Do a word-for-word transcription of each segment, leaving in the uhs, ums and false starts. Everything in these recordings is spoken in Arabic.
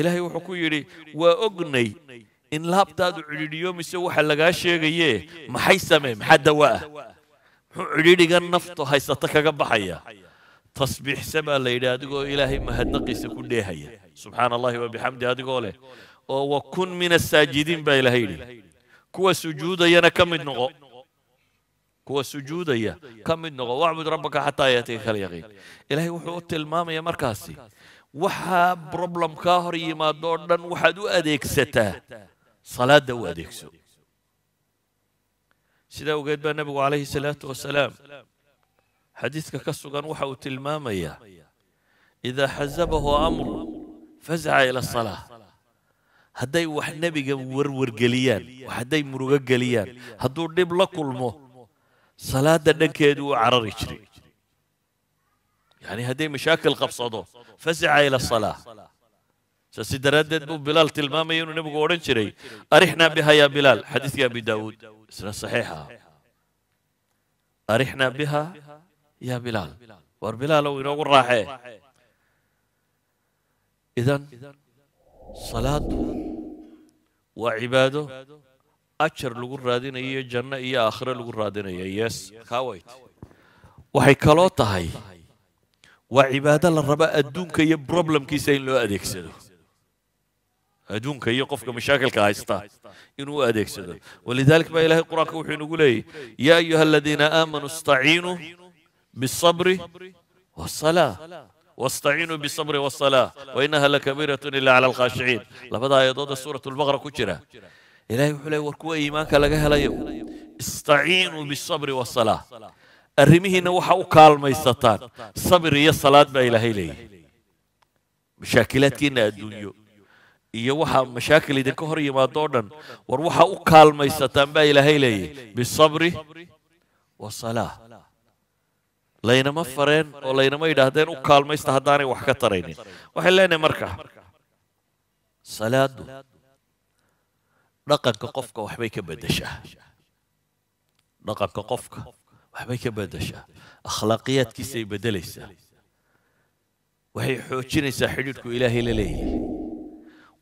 إلهي وحكويري وأغني إن لابتاد عريديوم يسوي حلقة شيء ما حيسمم حد واه عريدي كان نفطه هيستك جبحية تصبح سما ليلة هذا إلهي ما هد نقص كل هي سبحان الله وبحمده هذا قوله وكن من الساجدين بإلهي كوا سجود ينا كم النغو كوا سجود يا كم النغو واعبد ربك حتى يأتيك اليقين إلهي وحوت المام يا مركاسي وحا بروبلم كاهري ما دورن وحدو أديك ستا صلاة دو أديك سو سيدا وقيت بها النبي عليه الصلاة والسلام حديثك كسوغان وحا وتلمامية إذا حزبه أمر فزع إلى الصلاة هداي وح نبي ورور قليان وحداي مروق قليان هدور ديب لكلمه صلاة دنكيدو عرر يشري يعني هذه مشاكل قبصده فزع إلى الصلاة سيدردد بلال تلمامي ونبي قورن شري أرحنا بها يا بلال حديث يا أبي داود سنة صحيحة أرحنا بها يا بلال وبلال وينور راحة إذن صلاة وعباده أشر لقرادين هي جنة هي آخر لقرادين هي يس خويت وحكالوت هاي وعبادة للرباء أدون كي بروبلم كيسين لو أديكسدو أدون كي يقفك مشاكل كايستا إنو أديكسدو ولذلك ما إلهي القرآن كوحي نقول إيه يا أيها الذين آمنوا استعينوا بالصبر والصلاة واستعينوا بالصبر والصلاة وإنها لكبيرة إلا على الخاشعين لبدا يضاد سورة البقرة كتيرة إلهي وحلي وركوا إيمانك لقاها ليو استعينوا بالصبر والصلاة الرميهن وحاو كالما يستطان صبر يا الصلاة با إلهي لي مشاكلات كينا الدنيا إيا وحا مشاكل إذا كهر يما دورنا وروحاو كالما يستطان با إلهي لي بالصبر والصلاة لينا ما فرين ولينا ما يدهدين وكالما يستهداني وحكتريني وحلينا مركح صلاة نقنك قفك وحبيك بدشة نقنك قفك وحبيك بدشة أخلاقيات كيسي بدليسة وحي حوشينيسة حدودك إلهي لليه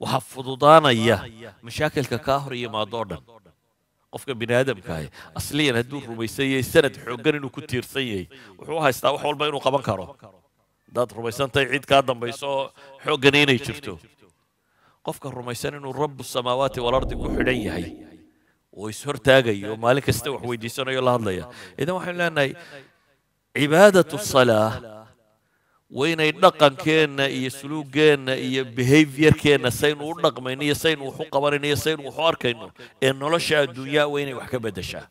وحفظو دانا إياه مشاكل كاهرية ما دورنا قفك بني آدم كاي أصليا هدور ربيسية سنة حقنينو كتير سيئي وحوها يستاو حول بينو قبان كارو داد ربيسان تيعيد كادم بيسو حقنيني شفتو قفك الرميسان إنو رب السماوات والأرض كحلي هاي ويسهر تاجي ومالك استوح ويديسون يلا هضليا إذا وحنا لنا عبادة الصلاة وين يدقن كنا يسلوك كنا يبيهيفير كنا سين ورقم إن يسين وحق ورين يسين وحار كنا إنه لا شيء الدنيا وين يحكي بدشة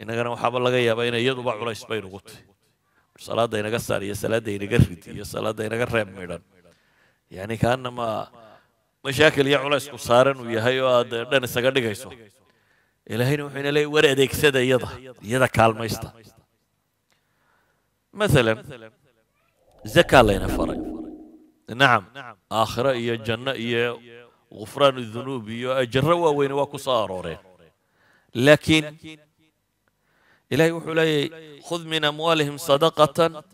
إن أنا وحاب الله جاي بين يد وبع ولا يسبين قط الصلاة ده إنك صار يسلا ده إنك ريت يسلا ده إنك ريم ميدان يعني كأننا ما مشاكل يا علاش قصارن ويا هيو دنا اسغا دغايسو الهينا وحين لي ور اديكسدا يدا يدا كالميستا مثلا زكاه لنا فرق نعم اخره يا جنه يا غفران الذنوب يا اجر وين واكو صارورين لكن الهي وحلي خذ من اموالهم صدقه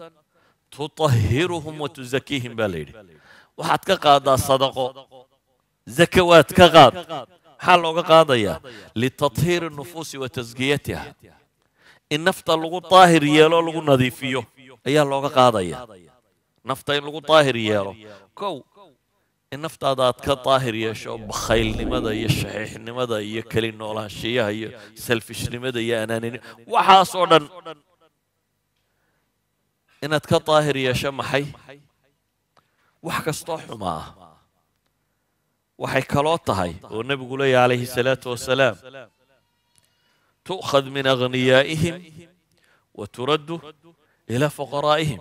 تطهرهم وتزكيهم بالليل وحد كقادا صدقه زكوات كغاد حلوغا قاضية لتطهير النفوس وتزكيتها النفط لغو طاهر يالو لغو نظيفيو ايا لغا قاضية نفط لغو طاهر يالو كو النفط هذاك طاهر يا شو بخيل لماذا يا شحيح لماذا يا كلي نولان شيا هي سلفش لماذا يا اناني وحاصودا انك طاهر يا شمحي وحكستو حماه وحي كالوطهي والنبي يقول عليه الصلاة والسلام تؤخذ من أغنيائهم وترد إلى فقرائهم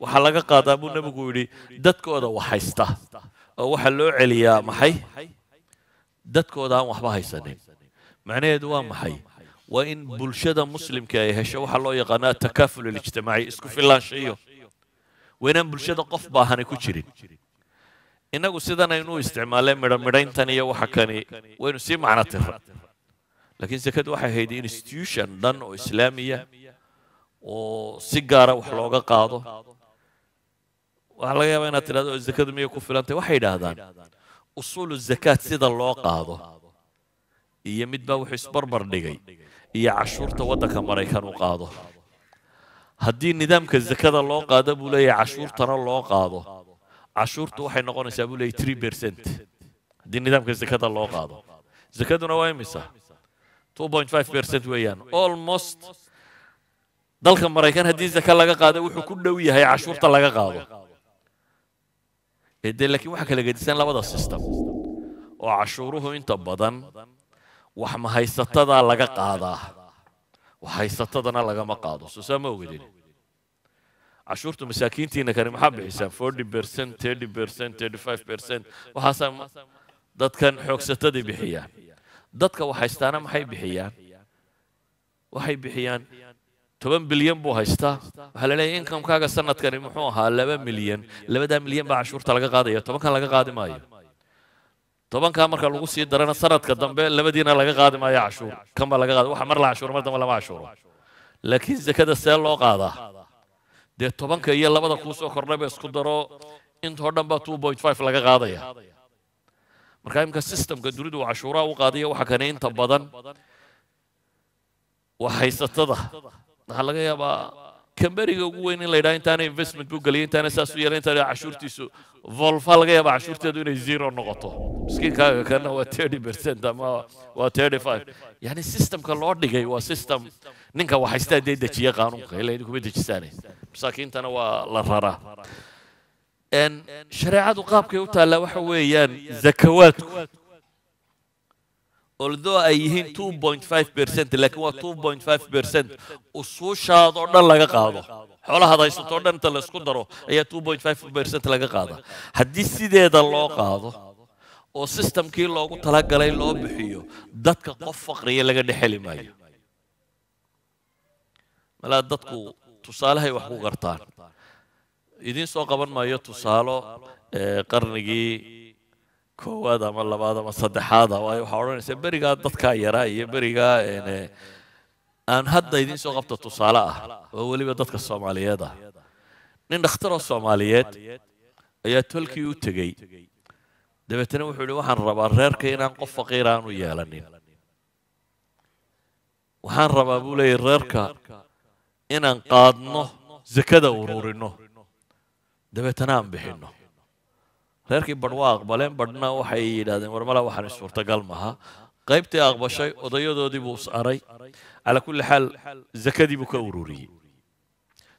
وحلقة قادم النبي يقول دتكو دا وحيسته أو وحلو عليا محي دتكو دا وحباهي سنين معناه دوام محي وإن بلشدا مسلم كايهش وحلو يقناة التكافل الاجتماعي اسكو في الله شيء وإن بلشدا قف باهاني كتشرين إنه سيدنا إنه استعماله مدام مدين تانية وحكاني وإنه سي معنى تفرق لكن زكاة واحد هيدي إنستيوشن دان وإسلامية وسيجارة وحلوغة قاضو وعلى غير أن ترى الزكاة مية كفلان توحيد هذا أصول الزكاة سيد الله قاضه هي متباو حسبر بردقي هي عشور تودك مريكان وقاضه هدي النظام كالزكاة الله قاضه بولي عشور ترى الله قاضه عشور توحي نقون سابولي ثلاثة بالمية هدي النظام كالزكاة الله قاضه زكاة نواي مسا two point five percent ويان almost دالك مريكان هدي الزكاة لغا قاضه وحو كدوية هي عشور ترى لغا قاضه إذا لكن واحد كلا جديسان لا بد سيستم وعشوره أنت بدن وحما هاي ستة لقى قاضه وهاي ستة لقى ما قاضه سوسام وقولين عشورته مساكين تينا كان محب حساب forty percent thirty percent thirty-five percent وحسام ضد كان حق ستة دي بحيان ضد كوا حيستانا ما حي بحيان وحي بحيان تبان بليون بو هايستا هلا لا ينكم كاغا سنة كريم محوها لبا مليون لبا دا مليون بعشور تلقى قاضية طبعا كان لقى قاضي مايو طبعا كان مركا لوغو سي درنا سنة كدام لبا دينا لقى قاضي مايو عشور كم لقى قاضي وحمر لا عشور مردم ولا ما عشور لكن زكاة السيل لو قاضى دي طبعا كي لبا دا كوسو كورنبا اسكو درو انت هردن با two point five لقى قاضية مركا يمكا سيستم كدريد وعشورة وقاضية وحكانين تبادن وحيستده هل يا با كمبريغ وين لدى انتان investment book لانتان اساسو يلانتان عشورتيسو فولفا لغا يا با عشورتي دون زيرو نقطه مسكين كاغا كان هو thirty percent اما هو thirty-five يعني السيستم كان لو دغاي وا سيستم نينكا waxay istaa deejiya qaanuunka ilaa idinku deejisanay masaakiintana waa la raraa in shariicadu qaabkay u taala waxa weeyaan zakawaadku although ay yihiin two point five percent laakiin waa two point five percent usuushaada oo dhan laga qaado xoolaha haysato oo dhan inta la isku daro ayaa two point five percent laga qaada haddii sideeda loo qaado oo systemkii loogu tala galay loo bixiyo dadka qof faqriya laga dhexeli maayo malaa dadku tusaalahay wax ku gartaan idin soo qaban maayo tusaalo qarnigii كوادا ما الله بعدا ما صدق هذا وأيوه حاولنا سبري قاعد تتكايرا يبري قاعد يعني أن هذا يدين سقطة تصالة وهو اللي بدك الصوماليات ده نختار الصوماليات يا تلقي وتجي ده بتنوي حلو حن ربع غير كينا نقف فقيران ويا لني وحن ربع بولي غير كا إن انقاضنه زكده ورورنه ده بتنام بحنه لكن بدوا أقبلين بدنا وحي لازم ورملا وحنا الصورة قلمها قيبتي أقبل شيء وضيّو دودي بوس أري على كل حال زكاة بكوروري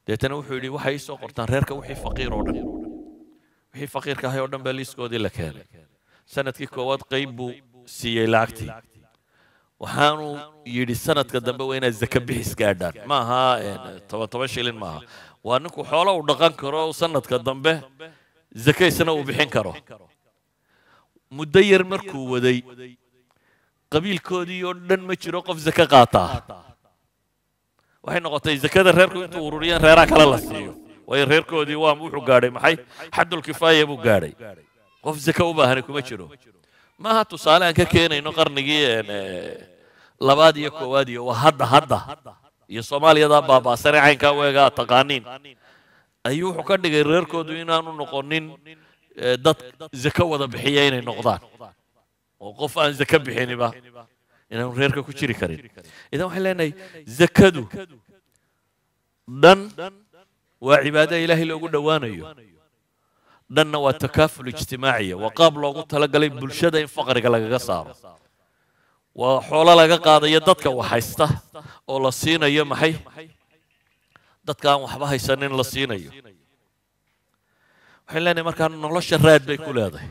دهتنو حولي وحي سوق قرطان ريرك وحي فقير ورن وحي فقير كهاي ورن بليس كودي لكان سنة كي كواد قيبو سي لاكتي وحانو يدي سنة قدام بوين الزكاة بحس قاعدان ما ها طبعا طبعا شيلين ما ها وأنكو حوله ودقان كرو سنة قدام به زكاة سنة وبحين كرو مدير مركو ودي قبيل كودي يردن مجرو قف زكاة قاطع وحين نقطة زكاة الريركو انتو وروريان ريراك على لسيو وهي الريركو دي واموحو قاري محي حد الكفاية بو قاري قف زكاة وباهنكو مجرو ما هاتو سالان كاكينا انو قرنقيا لبادي يكو وادي وهدا هدا يا صوماليا دا بابا سريعين كاويقا تقانين أيوه حكاد غير كودوينا نقولين دت زكوة بحيين النقدان وقف عن زكاة بحيني با إنه غير كوتشري كريم إذا وحلانا زكدو دن وعبادة إلهي لو قلنا وانيو دن والتكافل الاجتماعية وقابل وقلت لقى لي بلشدة ينفقر لقى صار وحول لقى قاضية دتك وحيسته ولا سينا يوم حي dadka aan waxba haysanin la siinayo waxaan leenahay marka nolosha raad bay ku leedahay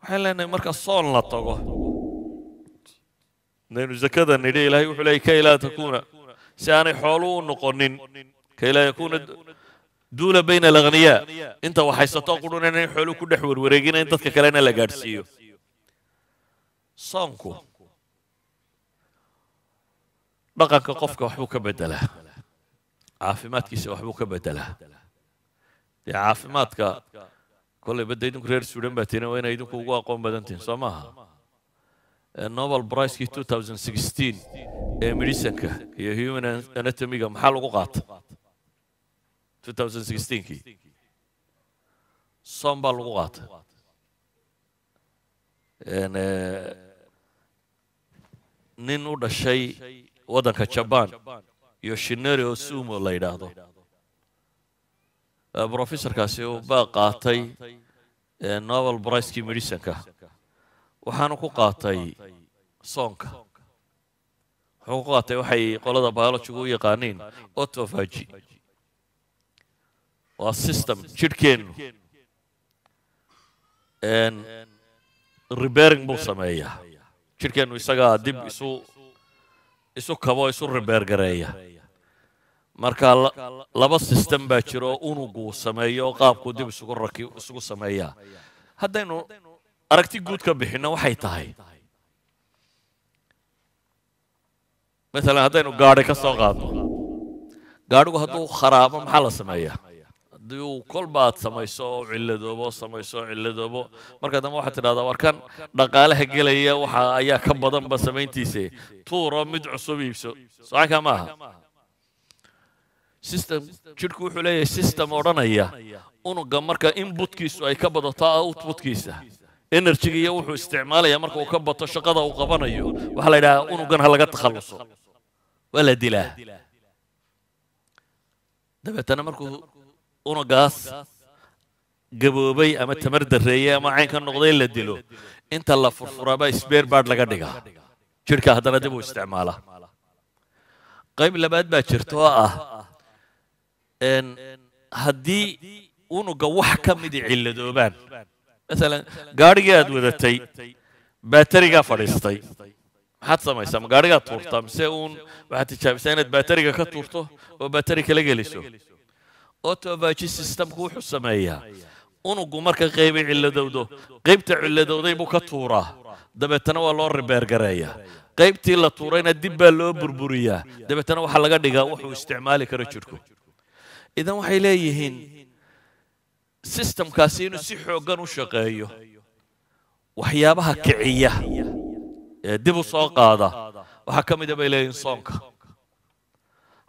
waxaan leenahay marka soon la tago neenu zakada nidii ilaahay wuxuu leeyahay ka ilaa takuuna si aanay xoolo u noqonin ka ilaa yakuuna duula bayna al-aghniya inta wax haysato qudun inay xoolo ku dhex warwareegin dadka kalena la gaarsiiyo soonku dhaqanka qofka waxbuu ka bedelaa caafimaadkiisa waxbuu ka bedelaa dee caafimaadka kolay badda idinku reer Suudaan baa tina waa inay idinku ugu aqoon badan tahay soo maaha Nobel Prize ki two thousand sixteen ee medicine-ka iyo human anatomy-ga maxaa lagu qaatay two thousand sixteen ki صنبا لغات يعني نينو دا شيء ودن كجبان يوشينيري وسومو لا يدادو بروفيسور كاسيو باقاتي نوبل برايس كي ميديسنكا وحانو كو قاتاي صونكا وحو قاتاي وحي قولدا بايولوجي او يقانين اوتوفاجي وا سيستم جيركينو ان ريبيرنج بو سمايا جيركينو اسغا ديب اسو اسو كابو اسو ريبير غريا marka laba system ba jiro unugu sameeyo qaabku dib isugu rakiyo isugu sameeyaa hadaynu aragti guud ka bixina waxay tahay mesela hadaynu gaari ka soo qaado gaarigu haduu kharaabo maxaa la sameeyaa haduu kolbaad sameeyo ciladoobo sameeyo ciladoobo marka dama waxa tiraahdaa warkan dhaqaalaha galaya waxa ayaa ka badan ba sameyntiisa tuuro mid cusub iibso soo kama system jirku wuxuu leeyahay system oranaya unuga marka inputkiisu ay ka badato outputkiisa energy-ga iyo wuxuu isticmaalaya marka uu ka bato shaqada uu qabanayo waxa la yiraahdaa unugan ha laga takhaluso wala dilaa dabeetana markuu unugaas gaboobay ama tamar dareeyay ama cayn ka noqday la dilo inta la furfuraba spare part laga dhigaa jirka haddana dib u isticmaala qayb labaad baa jirto ah ان هدي ونوغا واخ كميد عيلدوبان مثلا غاريغا اد ودتاي باتريغا فريستاي حد سميسا ما غاريغا تورتا مسون واحد تشابسينت باتريغا كتورتو وباتريكا لغليسو اوتو باجي سيستم كو حسمايا ونوغو marka qayb ciiladowdo qaybta ciiladowday buu ka tuura dabetana waa loo repair gareeya qaybtii la tuurayna dib baa loo burburiya dabetana waxa laga dhigaa wuxuu isticmaali karo jirku إذا waxay leeyihiin system kaasinu si xoogan u shaqeeyo waxyaabaha kiciya ee dib u soo qaada waxa kamid ah bay leeyihiin soonka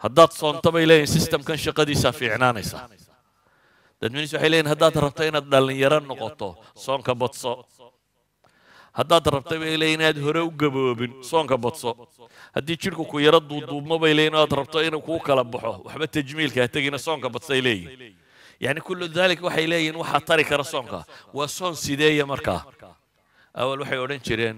haddaad soonto bay leeyihiin systemkan shaqadiisa fiicnaanaysa dadweynuhu waxay leeyihiin haddaad rabto inaad dhalinyaro noqoto soonka badso haddaad rabto bay leeyihiin inaad hore u gaboobin soonka badso haddii jirku ku yara duuduubmo bay leeyihiin aad rabto inuu ku kala baxo waxba tajmiilka tagina soonka badsay leeyihiin yani kullu dalik waxay leeyihiin waxa tari kara soonka waa soon sideeya marka awal waxay oran jireen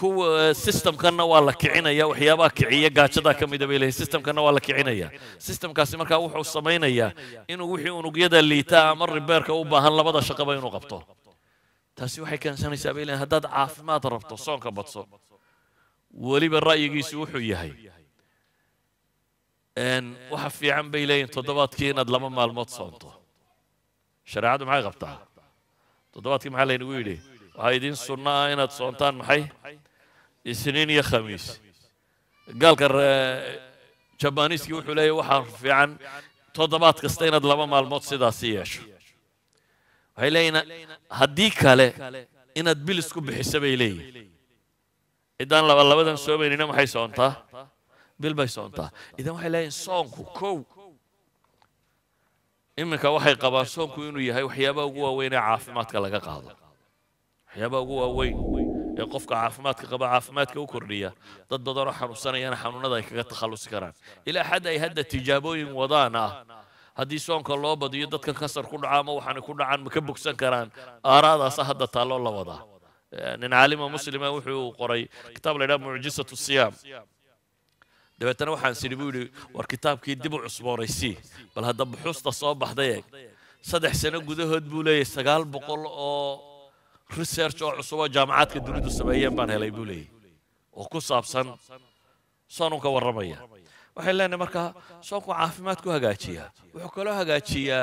kuwa systemkana waa la kicinaya waxyaabaha kiciya gaajada kamid ah bay leey systemkana waa la kicinaya systemkaasi marka wuxuu sameeynaya inuu wixii unugyada liita ama repairka u baahan labada shaqaba inuu qabto taasi waxay keenaysaa bay leey haddaad caafimaad rabto soonka badso waliba ra'yigiisu wuxuu yahay ان waxa fiican bay leeyin toddobaadkii inaad laba maalmood soonto shariicadu maxay qabtaa toddobaadkii maxaa la yiri waxa idin sunnaa inaad soontaan maxay isniin iyo khamiis galka jabaaniiski wuxuu leeyahay waxa fiican toddobaad kasta inaad laba maalmood sidaas yeesho waxay leeyina haddii kale inaad bil isku bixiso bay leeyin idan laba labadan soo beenina maxay soontaa بالباي صونتا إذا واحد لا ينصانكو كو إمك واحد قبل صانكو ينوي هاي وحيابا وجوا وين عافماتك لقى قاضي حيابا وجوا وين يقفك عافماتك قبل عافماتك وكرية ضد ضرر حرصاني أنا حنون ذاك قد تخلص كران إلى حد يهدد تجابوي وضانا هدي صانك الله بدي ضد كسر كل عام وحن كل عام مكبوك سكران أراد صهد تعالى الله وضع نعلمه مسلم وحيو قري كتاب لنا معجزة الصيام دبتنا وحن سيربولي والكتاب كي دبوع صبوريسي بل هذا بحوس تصاب حدايق صدح سنة جوده هدبولي سجال بقول أو ريسيرش أو عصوة جامعات كدريد السبعية بانها ليبولي وقصة بسن صانو كورمية وحلا أنا مركها صانو عافمات كوها جاتية وحكلوها جاتية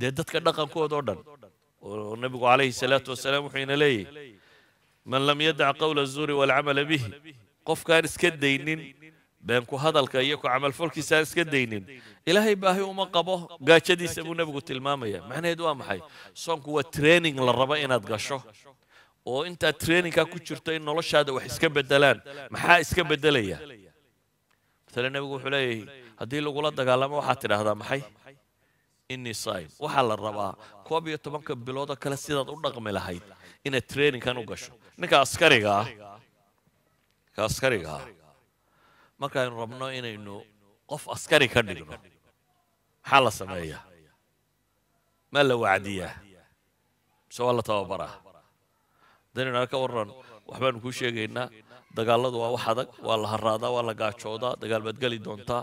دهدت كنقم كوه دورن والنبي عليه الصلاة والسلام حين لي من لم يدع قول الزور والعمل به قف كان سكدينين بينكو هذا الكيكو عمل فلكي سانس كدينين إلهي باهي وما قبوه قاشة دي سابو نبقو تلمامية معنى يدوا محاي صنك هو ترينينج للربا إنا تقشه وإنت ترينينج كاكو تشرتين نولوش هذا وحسكب الدلان محا اسكب الدلية مثلا نبقو حليه هدي اللو قولات قال لما وحاتر هذا محاي إني صايم وحال الربا كوابي يتبنك بلوضة كالسيدات ونقم لهاي إنا ترينينج كانو قشه نكا أسكريقا كأسكريقا marka aynu rabno inaynu qof askari ka dhigno maxaa la sameeyaa ma la wacdiyaa mise waa la tababaraa haddaynu naga ka warran waxbaanu kuu sheegaynaa dagaalladu waa wax adag waa la harraadaa waa la gaajoodaa dagaal baad geli doontaa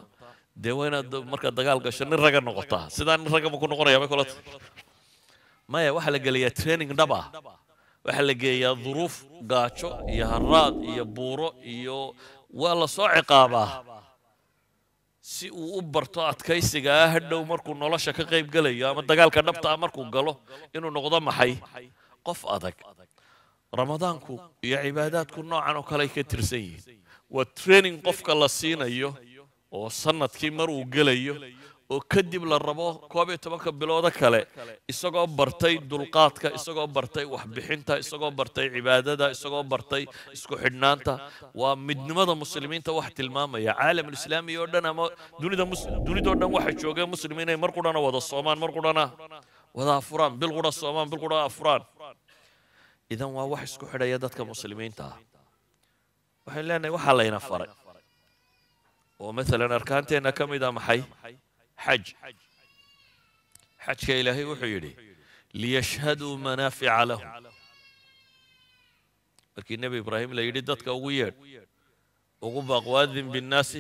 dee waa inaad markaa dagaal gasho nin raga noqotaa sidaa nin ragama ku noqonaya may kulata maya waxaa la gelayaa training dhaba waxaa la geeyaa duruuf gaajo iyo harraad iyo buuro iyo ولا صاع قابه سو برتات كيس جاهد لو مركو نلاش كقيب قلي يا متقال كنبتة مركو قالوا إنه نقضى محي قف أذك رمضانكو يا عباداتكو نوعا وكليك ترسي والترينين قف كلا سينا يو وصنت كيمر وقلي يو وكدي بالربا كوابي تبقى بالوضع كلا إسقاط برتاي دلقاتك إسقاط برتاي وحبيحنتا إسقاط برتاي عبادة إسقاط برتاي إسقاط حنانتا ومدمضة مسلمين توحد المامة يا عالم الإسلامي يودنا ما دوني دا مس دوني دورنا واحد شو جاي مسلمين يمرقونا وذا الصومان مرقونا وذا أفران بالقرى الصومان بالقرى أفران إذا ما واحد إسقاط حريادتك مسلمين تا وحلنا وحلينا فرق ومثلا أركانتنا كم إذا محي حج حج كإلهي وحيري ليشهدوا منافع لهم لكن النبي إبراهيم لا يريد ذاتك أوير وغبا قوادم بالناس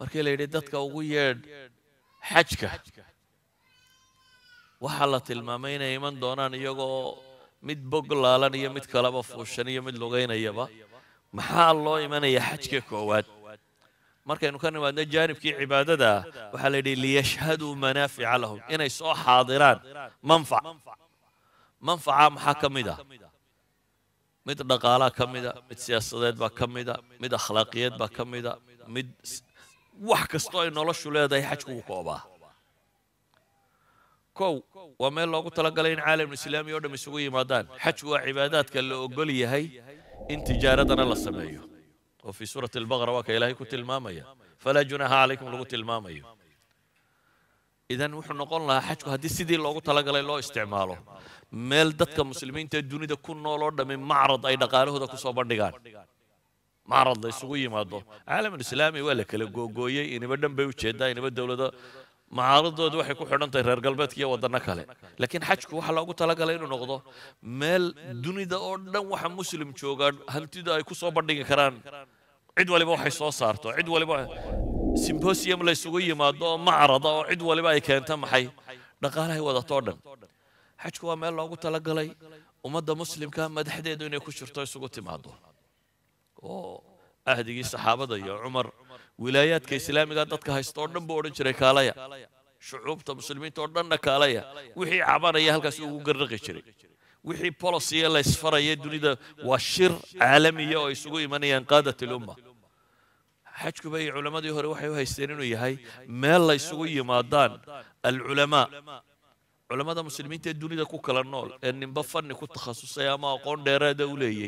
لكن لا يريد ذاتك أوير حجك وحلت المامين يمن دونان يغو مد بقلالان يمد كلابا فوشان يمد لغين يبا محا الله يمن يحجك كواد marka aynu ka nimaadna jaanibkii cibaadada waxa la yiri liyashhadu manafi'a lahum inay soo haadiraan manfac manfaca maxaa ka mid ah mid dhaqaalaha ka mid ah mid siyaasadeed baa ka mid ah mid akhlaaqiyad baa ka mid ah mid wax kastoo ay noloshu leedahay xajku u koobaa kow waa meel loogu talagalay in caalamka islaamiga oo dhan isugu yimaadaan xajku waa cibaadaadka la ogol yahay in tijaaradana la sameeyo وفي سورة البقرة وكإلهي كتل مامية فلا جناها عليكم لقتل مامية إذن وحن نقول لها حجك هدي السيدي اللي قلت لك الله استعماله مال دتك مسلمين تدوني دا كون نولور من معرض أي دقاله دا كسو بردقان معرض دا يسوي مادو عالم الإسلامي ولك لقوقوية إني بدن بيوتشيد دا إني بدولة دا معارض دا وحي كو حرنطي رير قلبتك يودنك لكن حجك وحن لو قلت لك إنه نقضه مال دوني دا أردن وحن مسلم شوغان هنتي دا يكسو بردق كران عد ولي بوحي صو صارتو عد ولي بوحي سيمبوسيوم لا يسوغو يمادو معرض او عد ولي باي كانتا maxay dhaqaalahay wadato dhan xajku waa meel loogu tala galay ummadda muslimka madaxdeedu inay ku shirto isugu timaado oo ahdigii saxaabada iyo Umar wilaayadka islaamiga dadka haysto dhan buu oran jiray kaalaya shucuubta muslimiinta oo dhan kaalaya wixii cabanaya halkaas ugu garraqi jiray wixii policy la isfarayay dunida waa shir caalami ah oo isugu imanayaan qaadada umma حجك بأي علماء يهري وحي وهي سنين ويهي ما الله يسوي مادان العلماء علماء المسلمين تدوني دكو كلانول إن بفن كنت خصوصا يا ما قون ديرا دولي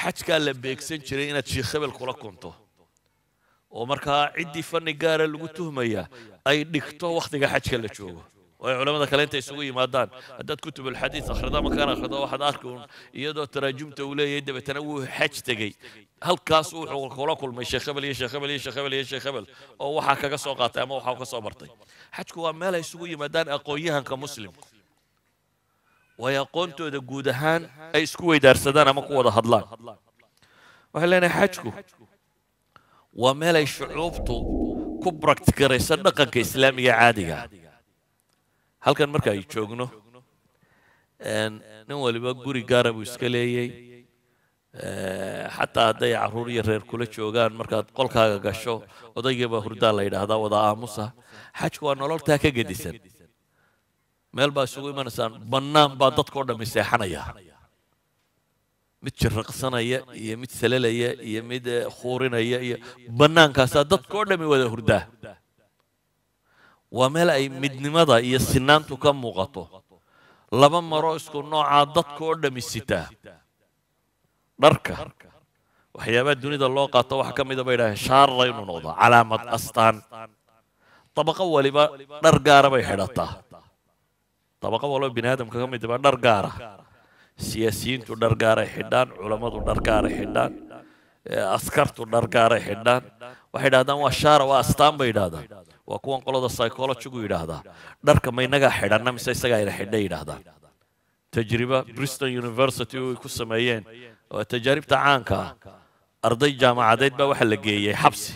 حجك اللي بيكسن شرينا تشيخ بالكولا كنتو ومركها عدي فن قارة اللي قلتوه مياه أي نكتو وقت حجك اللي تشوفه وعلماء ذاك اللي أنت يسوي مادان أدت كتب الحديث أخرها مكان أخرها واحد آخر يدو تراجمته ولي يد بتنوه حج تجي halkaas uu wuxuu qolka kulmay sheekhabal iyo sheekhabal iyo sheekhabal iyo sheekhabal oo waxa kaga soo qaatay ama waxa uu ka soo bartay xajku waa meel ay isugu yimaadaan aqoonyahanka muslimka way aqoontooda guud ahaan ay isku weydaarsadaan ama ku wada hadlaan waxaan leenahay xajku waa meel ay shucuubtu ku praktikarayso dhaqanka islaamiga caadiga halkan marka ay joogno een nin waliba guri gaar ah buu iska leeyay حتى هذا عرور يرير كل شيء وقال مركز قل كذا كشوا وده يبغى هردا لا يده هذا وده آموسه حشوا نلول تاكي جديسن مال بسوي من سان بنام بعضت كورد مسيحنا يا متى رقصنا يا يا متى سلالة يا يا متى خورنا يا يا بنان كاسادات كوردا ميوده هردا وملا أي مدنمدا يا سنان تكم مغطو لبن مراوس كنا عادات كوردا ميسيتا بركة وحياة الدنيا الله قطع وحكم إذا بيره شار لا ينوضع علامة أستان طبقة ولبا نرجارة بيحدثا طبقة ولو بنادم كم إذا بير نرجارة سياسيين تدرجارة حدان علماء تدرجارة حدان أسكار تدرجارة حدان واحد هذا وشارة واستام بيد هذا وكون كل هذا سايكولوجي شو يد هذا درك ما ينجح حدان نمسي سجاير حدا يد هذا تجربة بريستون يونيفرسيتي وكوس مايين وتجارب تعانكا أرضي جامعة ديت بواحد جاي حبس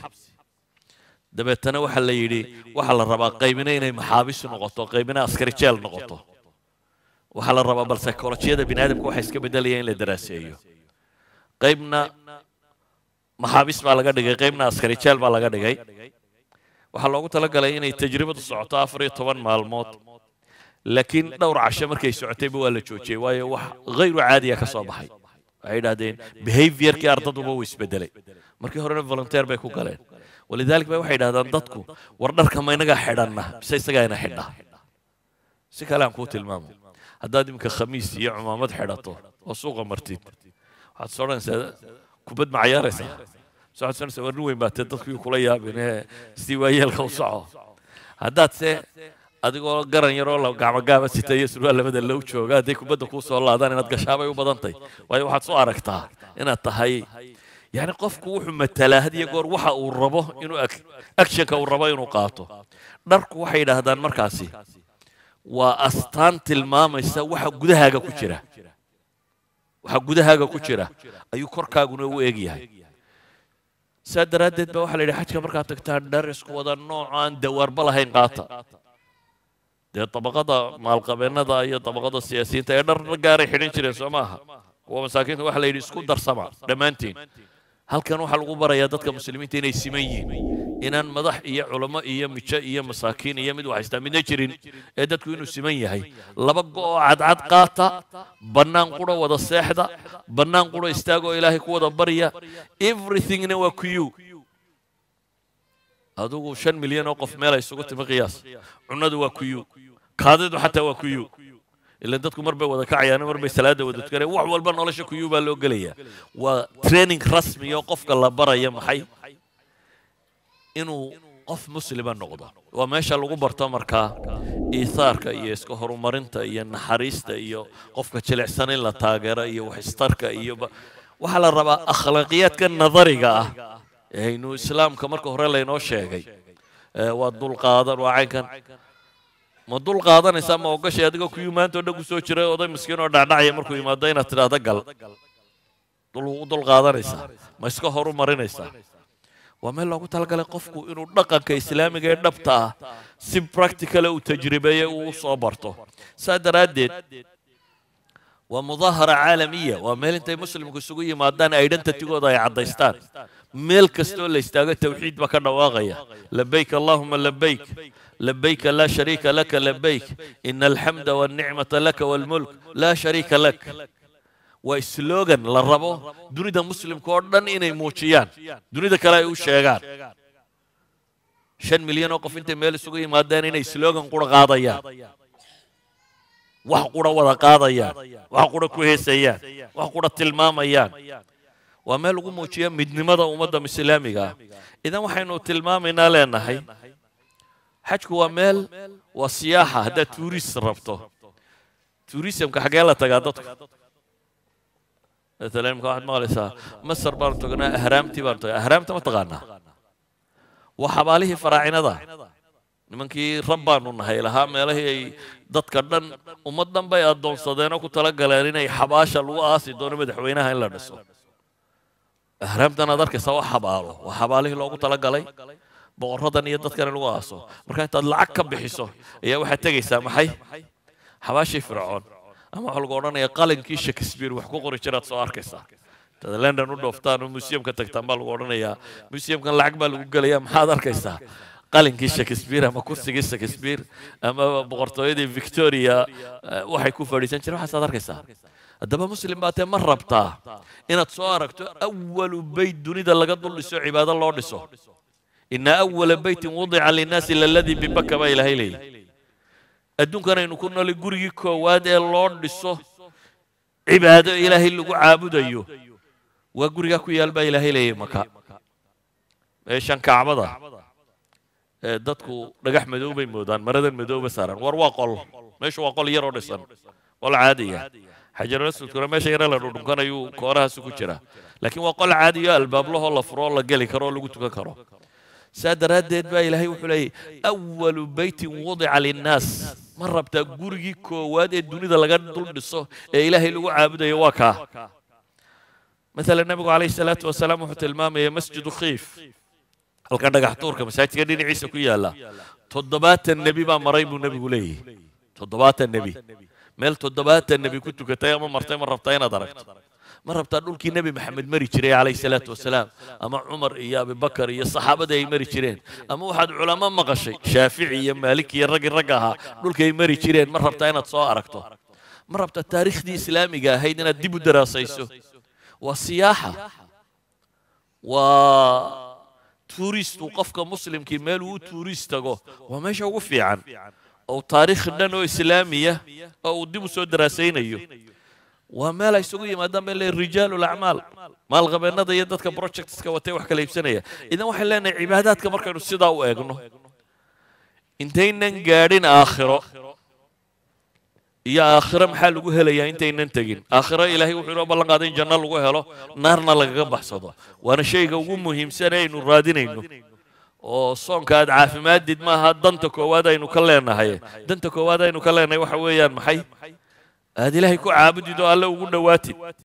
دبتنا واحد ليدي واحد الربع قيمنا هنا محابس نقطة قيمنا أسكاري تشيل نقطة وحال الرباب بالسيكولوجيا ده بنادم كو حيسك بدليين لدراسيه قيمنا محابس بالا دغاي قيمنا عسكري جيل بالا دغاي waxa loogu tala galay inay tajribadu socoto afar iyo toban maalmood laakiin dhowr casho markay socotay waa la joojiyay waayo wax غير caadi ah ka soo baxay waxay dhaadeen behavior ki ardadu wuu isbedelay markii hore volunteer bay ku galeen walidaalka bay waxay dhaadaan dadku war dharka ma inaga xidhanna bisay isaga ina xidha si kala aan ku tilmaamo هذا ديمك خميس يا عمامد حرته وسوق مرتين هاد صارن سد كبد معيار سد ساعات سن سورنوي ما تدخل كلية بينها سوية الخوصعة هذا سه هذا قال قرن يرولا وقام قام ستة يسروا له بدل لو شو قال ديك كبد خوص والله هذا أنا نتقشابي وبدنتي ويا واحد صارك تاه أنا تهاي يعني قف كوح متلا هدي يقول وح والربه إنه أك أكشك والربه ينقاطه نرك وحيد هذا المركزي وأستانت الماما يسوي حجودها جا كوتشرة وحجودها جا كوتشرة أيو كركا جنو إيجيها سادر ردت بواحد اللي حكي مركب تكتر درس كودا نوع عن دوار بلا هين قاطع ده طبقة مع القبيلة ده هي طبقة سياسية تقدر رجال حين شري سماها ومساكين واحد اللي يسكون درس سمع دمانتين هل كانوا حلقوا رياضات كمسلمين تين يسميين إنان مدح إيا علماء إيا مجا إيا مساكين إيا مدو عيستا من نجرين إيداتكو إنو سمية هاي لبقو عد عد قاطع بنان قرى ودا الساحدة بنان قرى استاقو إلهي كو ودا بريا everything نوا كيو هادوغو شن مليان وقف ميلا يسوقت مقياس عندو وكيو كاددو حتى وكيو إلا إيداتكو مربي ودا كعيانا مربي سلادة ودا تكاري وحوال بان ولاشا كيو بالو قليا وترينينج رسمي يوقفك الله بريا محي إنه قف مسلم النقطة وماشى الغبر تمركا إثارك إيه إسكهر مرنتا إيه نحريستا إيه قف كتشلع سنين لا تاجر إيه وحسترك إيه وحال الربا أخلاقيات كان نظري جاه إنه إسلام كمركو هرلا ينوش هاي ودول قادر وعين كان ما دول قادر إنسان ما وقش يدقو كيومان تودق سوتشرة وده مسكين وده نعي مركو يمادين أترادا قل دول دول قادر إنسان ما إسكهر مرن إنسان وما لو قلت لك قفكو إنه دقا كإسلامي غير نبتها سيم براكتيكالي وتجربية وصبرته سادرادد ومظاهرة عالمية وميل أنت مسلم كسوقية مادان أيدنتي قضايا عدايستان ميل كستول يستاق التوحيد بكرنا واغية لبيك اللهم لبيك لبيك لا شريك لك لبيك إن الحمد والنعمة لك والملك لا شريك لك وإسلوغن للربو دوني دا مسلم كوردن إني موشيان دوني دا كلا يو شاقان شن مليان وقف انت ميل سوقي مادان إني إسلوغن قورا قاضيان وح قورا ودا قاضيان وح قورا كوهيسيان وح قورا تلماميان وميل قو موشيان مدنما دا ومدا مسلامي إذا وحينو تلمامينا لنا هاي حجكو وميل وسياحة هدا توريس ربطو توريسم كحقالة تقادتك مثلا واحد مغلسة مصر بارتقنا أهرامتي بارتقنا أهرامتي ما تغانا وحباليه فراعينا ذا نمنكي ربانونا هاي لها ميلا هي دتكردن ومدن باي أدون صدينا وكتلقى لارينا حباشا الواسي دون مدحوينا هاي لنسو أهرامتي أنا ذركي سوا حباله وحباليه لو كتلقى لي بغردن يدتكر الواسو مركانت العكب بحيسو إيا واحد تقي سامحي حباشي فرعون أما هالقرآن يقالن كيش كسبير وحقوق رجالات صار كسر. تدلنا نود أفتان وموسيم كتكتمل القرآن يا موسيم كان لعبة الوجل يا محاضر كسر. قالن كيش كسبير أما كرسي كيش كسبير أما بقرطويدي فيكتوريا واحد كوفريسن شنو حصدر كسر. أدبها مسلم باتين ما ربطها إن تصارك أول بيت دوني ده اللي قدر لسوء عباد الله لسوء إن أول بيت وضع للناس إلا الذي ببكى بي لهيلي أدون كان إنو كنا لقرية كواد الله لسوء عبادة إلهي اللي عابد أيوه وقرية كويا البا إلهيلي مكا إيشان كعبضة دادكو رجح مدوبة مودان مرد المدوبة سارا ورواقل مش واقل يرودسن ولا عادية حجر الأسود كنا ماشي يرى لرودن كنا يو كورها سكوتشرا لكن واقل عادية الباب له الله فرع الله جالي كرو لقطة كرو سادر هدد بقى إلهي وحلي أول بيت وضع للناس مرة بتجورجي كواد الدنيا دلقان دول الصه إلهي لو عبده يواكه مثل النبي عليه الصلاة والسلام حتى المام مسجد خيف الكلام ده قحطور كمساجد قديني عيسى كويا الله تضبات النبي ما مريم النبي قليه تضبات النبي مال تضبات النبي كنت كتايا ما مرتين مرة بتاعنا دركت مرة بتقول كي النبي محمد مري شري عليه الصلاة والسلام أما عمر يا أبي بكر يا الصحابة ده يمري شرين أما واحد علماء ما قشي شافعي يا مالكي يا الرجل رجعها نقول كي يمري شرين مرة بتاعنا تصاركته مرة بتاع التاريخ دي إسلامي جا هيدنا ديبو دراسة يسوه والسياحة و توريست وقف كمسلم كمال وتوريست جو وماشي وقف عن أو تاريخ لنا إسلامية أو دي مسود دراسين أيوه وما لا يسوي ما دام الرجال والأعمال ما الغبنا ده يدك بروجكتس كواتي وحكي لي بسنة إذا واحد لنا عبادات كمركز الصيدا وأجنه إنتين نجارين آخره يا آخر محل وجهه لي إنتين ننتجين آخره إلهي وحنا بالله قاعدين جنال وجهه له نارنا لقبح صدا وأنا شيء جو مهم سنة إنه رادينه أو صن كاد عاف ما ديد ما هاد دنتك ووادا إنه كلنا هاي دنتك ووادا إنه كلنا وحويان محي هذه لهيكو عابد يدو الله وقول نواتي